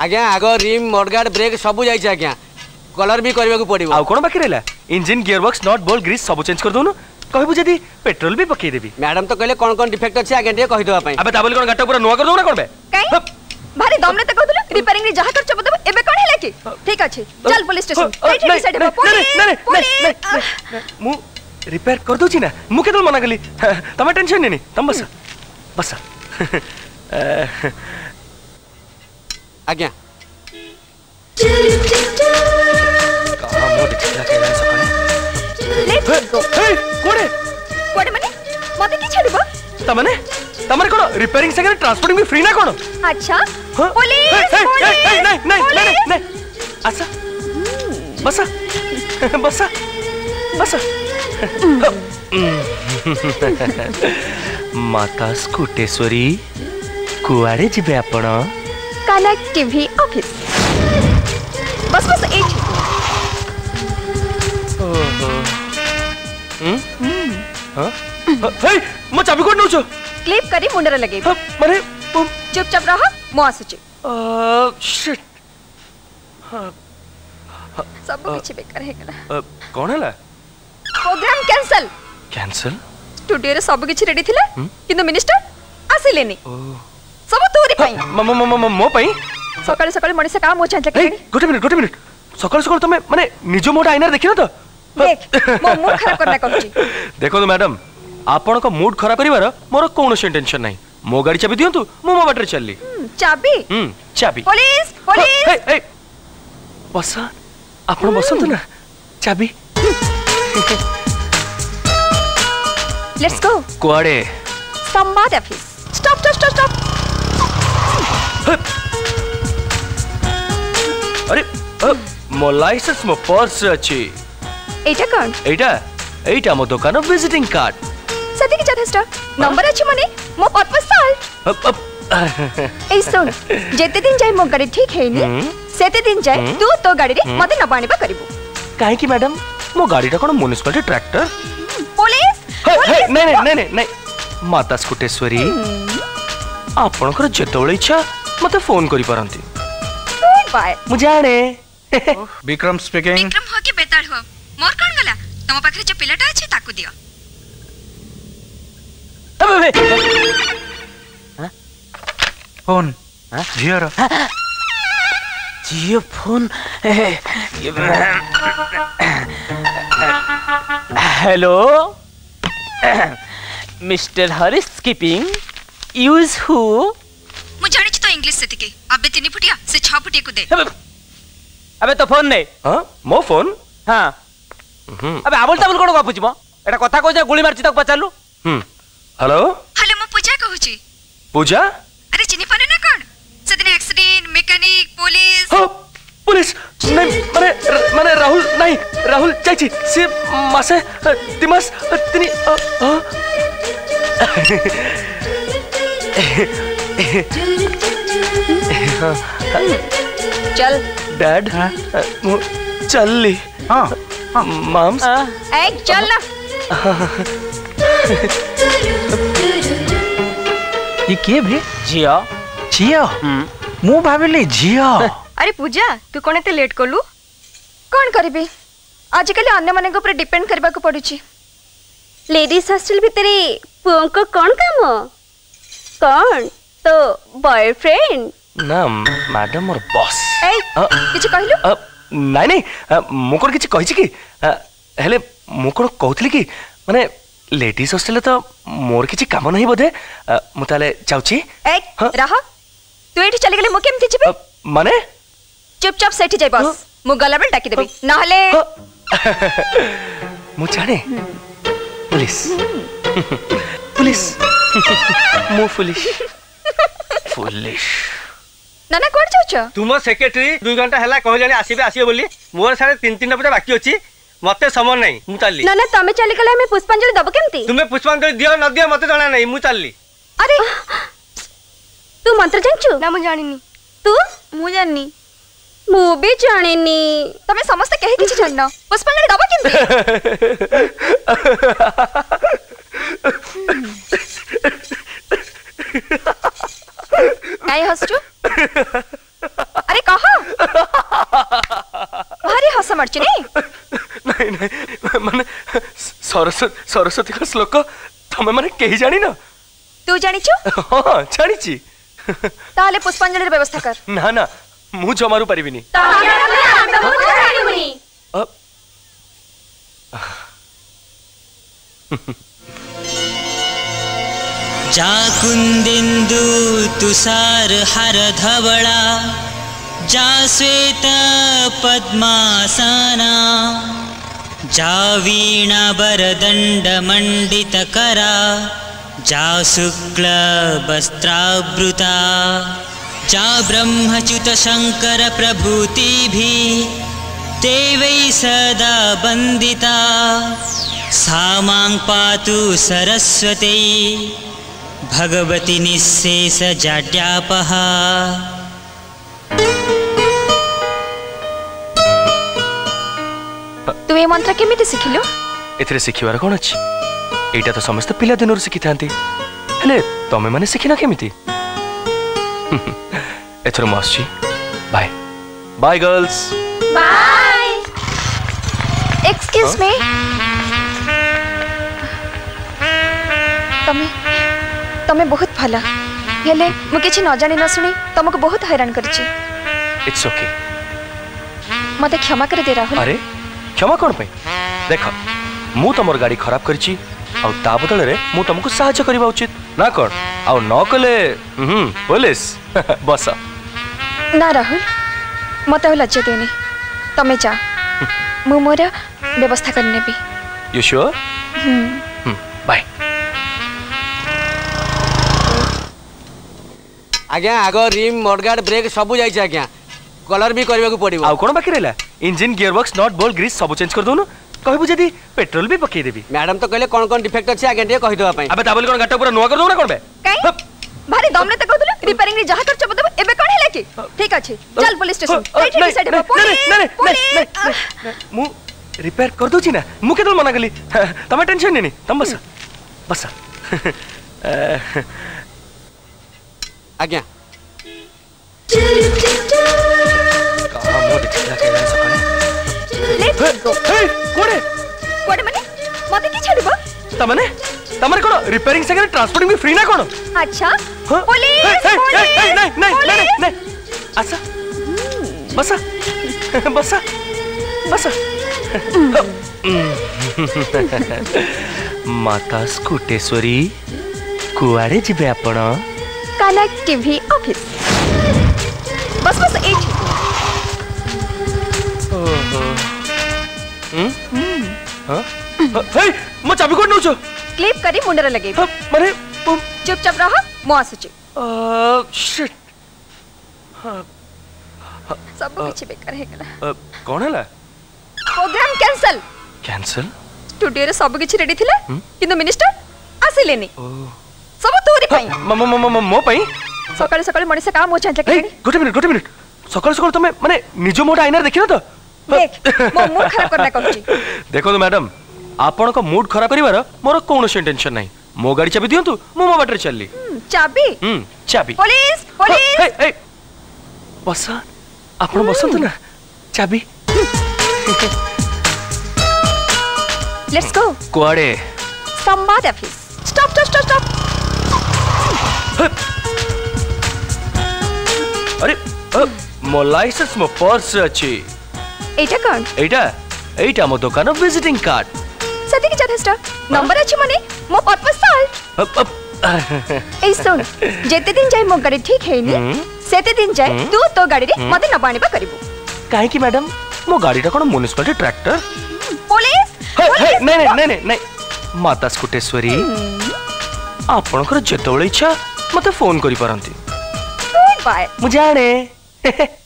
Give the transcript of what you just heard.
आज्ञा आग rim mudguard break सबू जाइए आज्ञा कलर भी करने को पड़ो आउ कौन बाकी रहा engine gearbox nut bolt grease सब चेंज कर दोनु कहबू जदी पेट्रोल भी पकई देबी मैडम तो कहले कोन कोन डिफेक्ट अछि आगे टे कहि दवा पई अबे ताबल कोन गाटा पूरा नुवा कर दो ना करबे काई भारी दमले त कहतले रिपेयरिंग रे जहा खर्च बतबे एबे कोन हेला की ठीक अछि चल पुलिस स्टेशन ठीक ठीक साइड पुलिस मु रिपेयर कर दो छी ना मु केदल मना गेली तमे टेंशन नै तम बस बस आज्ञा का मो दिखला के ना सकले लेट्स गो कोडे कोडे माने मते की छाडबो त माने तमरे कोन रिपेयरिंग संगे ट्रांसपोर्टिंग भी फ्री ना कोन अच्छा पुलिस नहीं नहीं नहीं नहीं अच्छा बस बस बस माता स्कूटेश्वरी कुआरे जिबे आपण कनेक्ट टीवी ऑफिस बस बस एच हां हे मो चाबी कोड नउछो क्लिप करी मुंडरा लगे माने तुम चुपचाप रहो मो आसुची शिट सब किछि बेकार हे गला कोन हला प्रोग्राम कैंसिल कैंसिल स्टूडियो रे सब किछि रेडी थिले किंतु मिनिस्टर आसिले नै सब तोरी पई मो मो मो पई सकाळ सकाळ मणिसे काम हो चाहि लगे गोटे मिनिट सकाळ सकाळ तमे माने निजो मोटा आईना देखिनो तो देख मो मूड खराब करना कोची देखो तो मैडम आपन को मूड खराब करिवार मोर कोनो टेंशन नाही मो गाड़ी चाबी दियो तू मो मो बाटर चलली चाबी चाबी पुलिस पुलिस ए ए बस आपन बस तो ना चाबी लेट्स गो कोडे संवाद office stop stop stop stop अरे मो लाइसेंस मो पर्स अछि एटा कौन एटा एटा मो दुकान विजिटिंग कार्ड सती के जथेष्टा नंबर अछि माने मो पर्पस साल ए सुन जेते दिन जाय मो गाड़ी ठीक है नी सेते दिन जाय तू तो गाड़ी रे मते न बाणीबा करिवो काहे की मैडम मो गाड़ी टा कोन म्युनिसिपल ट्रैक्टर पुलिस नहीं नहीं नहीं नहीं माता स्कूटेश्वरी आपन कर जतोळे इच्छा मते फोन करि परंती बाय मु जाने विक्रम स्पीकिंग विक्रम हो के बेताल हो मोर कोन गला तम पाखरे जे पिलाटा अछि ताकू दियो अबे ह फोन ह झियर Jio phone hello mister Harish skipping use हु मु जानि छ तो इंग्लिश सेति के अबे तिनी फुटिया से छ फुटिया को दे अबे तो फोन नै ह मो फोन हां अबे आबोल ताबोल कोन गप पुछबो एटा कथा को जे गोली मारची तक पचालु हेलो हेलो म पूजा कहू छी पूजा अरे चिनी पने ना कोन सदिन एक्सीडेंट मेकानिक पुलिस हो पुलिस नहीं माने माने राहुल नहीं राहुल चाची से मासे दिमास तिनी चल डैड चल ली हां माम्स एक चल ना ये के भे जिया जिया मु भाबले जिया अरे पूजा तू कोनते लेट कोलु कोन करबे आज कल अन्य माने को पर डिपेंड करबा को पड़ुची लेडीज हॉस्टल भितरे पुओं को कोन काम कोन तो बॉयफ्रेंड ना मैडम और बॉस ए किछ कहलु नहीं नहीं मुकोर किछि कहि छि कि हेले मुकोर कहथलि कि माने लेडीज हॉस्टल तो मोर किछि काम नहीं बदे मु ताले चाउछि ए रहा तू एठी चली गेले मु केमथि जिबे माने चुपचाप सेठी जाय बस मु गलाबल डाकी देबे न हले मु जाने पुलिस पुलिस मु पुलिस पुलिस नाना कोड जाउछ तुम सेक्रेटरी 2 घंटा हला कह जानी आसीबे आसीबे बोली मोर सारे 3 बजे बाकी अछि मते समय नै मु चलली नाना तमे चली गेले हमें पुष्पांजलि दब केमती तुमे पुष्पांजलि दियो न दियो मते जाना नै मु चलली अरे तू मंत्र जानछु ना मु जानिनी तू मु जाननी मु भी जानिनी तमे समस्त कहि किछि जानना पुष्पांजलि दब केमती काय हसछु माने सरस्वती का श्लोक तमे माने केही जानी ना तू जानी छु हां जानी छी ताले पुष्पांजलि व्यवस्था कर ना ना मु जमारू परबिनी ताले हम तो जानिबुनी अब जा कुंदिंदु तुषार हर धवळा जा श्वेत पद्मासना जा वीणा बरदंड मंडित करा जा शुक्ल वस्त्रावृता जा ब्रह्मच्युत शंकर प्रभूति भी ते वै सदा वंदिता सा मां पातु सरस्वती भगवती निःशेष जाड्यापहा तू ये मंत्र केमिति सिखिलु एथरे सिखिवार कोन अछि एटा तो समस्त पिला दिनोर सिखिथांती हेले तमे माने सिखिना केमिति एथरे मास्ची bye bye girls bye excuse me तमे तमे बहुत भला हेले मु किछि न जानि न सुनि तमको बहुत हैरान करछि इट्स ओके मते क्षमा कर दे राहुल अरे क्षमा कौन पे देख मु तुम गाड़ी खराब करी बदल में तुमको साहय करवा उचित ना कौन आउ न कले पुलिस बस ना राहुल मत लज्जा देनी तमें जा मु मोर व्यवस्था करने भी यू श्योर बाय आज्ञा आग रिम मडगार्ड ब्रेक सब जाइए आज्ञा कलर भी करने को पड़ो आउ कौन बाकी रहा engine gearbox nut bolt grease सब चेंज कर दोनु कहबो जदी पेट्रोल भी पके देबी मैडम तो कहले कोन कोन डिफेक्ट अछि आगे कहि दो आपै अबे ताबल कोन गाटा पूरा नुवा कर दो ना कोन बे भारी दमले त कहदुल रिपेयरिंग रे जहा खर्च बतबे एबे कोन हेला की ठीक अछि चल पुलिस स्टेशन ठीक साइड में नहीं मु रिपेयर कर दो छी ना मु केदो मना गली तमे टेंशन नहीं तम बस बस आज्ञा कहां मो दिखला कोड़े कोड़े माने मते की छड़बो तमने तमरे कोन रिपेयरिंग संगे ट्रांसपोर्टिंग भी फ्री ना कोन अच्छा पुलिस नहीं अच्छा बस बस बस माता स्कूटेश्वरी कुआरे जिबे आपण कनेक्ट टीवी ऑफिस बस बस एक हां हे मो चाबी कोड नउछो क्लिप करी मुंडरा लगे माने चुपचाप रहो मो आसुची शिट सब कुछ बेकार हे गला कोन हला प्रोग्राम कैंसिल कैंसिल स्टूडियो रे सब कुछ रेडी थिला किंतु मिनिस्टर आसिले नै सब तोरी पई मो पई सकाल सकाल मणिसा काम हो चाहत के गोटे मिनिट सकाल सकाल तमे माने निजो मोटा आईना देखिनो तो देख मो मूड खराब करना कहूची देखो तो मैडम आपन को मूड खराब करिवार मोर कोनो टेंशन नाही मो गाड़ी चाबी दियंतु मो मो बाटर चलली चाबी चाबी पुलिस पुलिस ए ए बस आपन बसंत ना चाबी लेट्स गो कोड़े संवाद ऑफिस स्टॉप स्टॉप स्टॉप अरे मो लाइसेंस मो पर्स अछि एटा कौन एटा एटा मो दुकान विजिटिंग कार्ड सती के जथेष्टा नंबर अछि माने मो पर्पस साल ए सुन जेते दिन जाय मो गाड़ी ठीक हेनी सेते दिन जाय तू तो गाड़ी रे मते न पाणीबा करिवो काहे की मैडम मो गाड़ी टा कोन म्युनिसिपालिटी ट्रैक्टर पुलिस नहीं नहीं नहीं नहीं माता स्कूटेश्वरी आपनकर जेतोळे इच्छा मते फोन करि परंती बाय मु जाने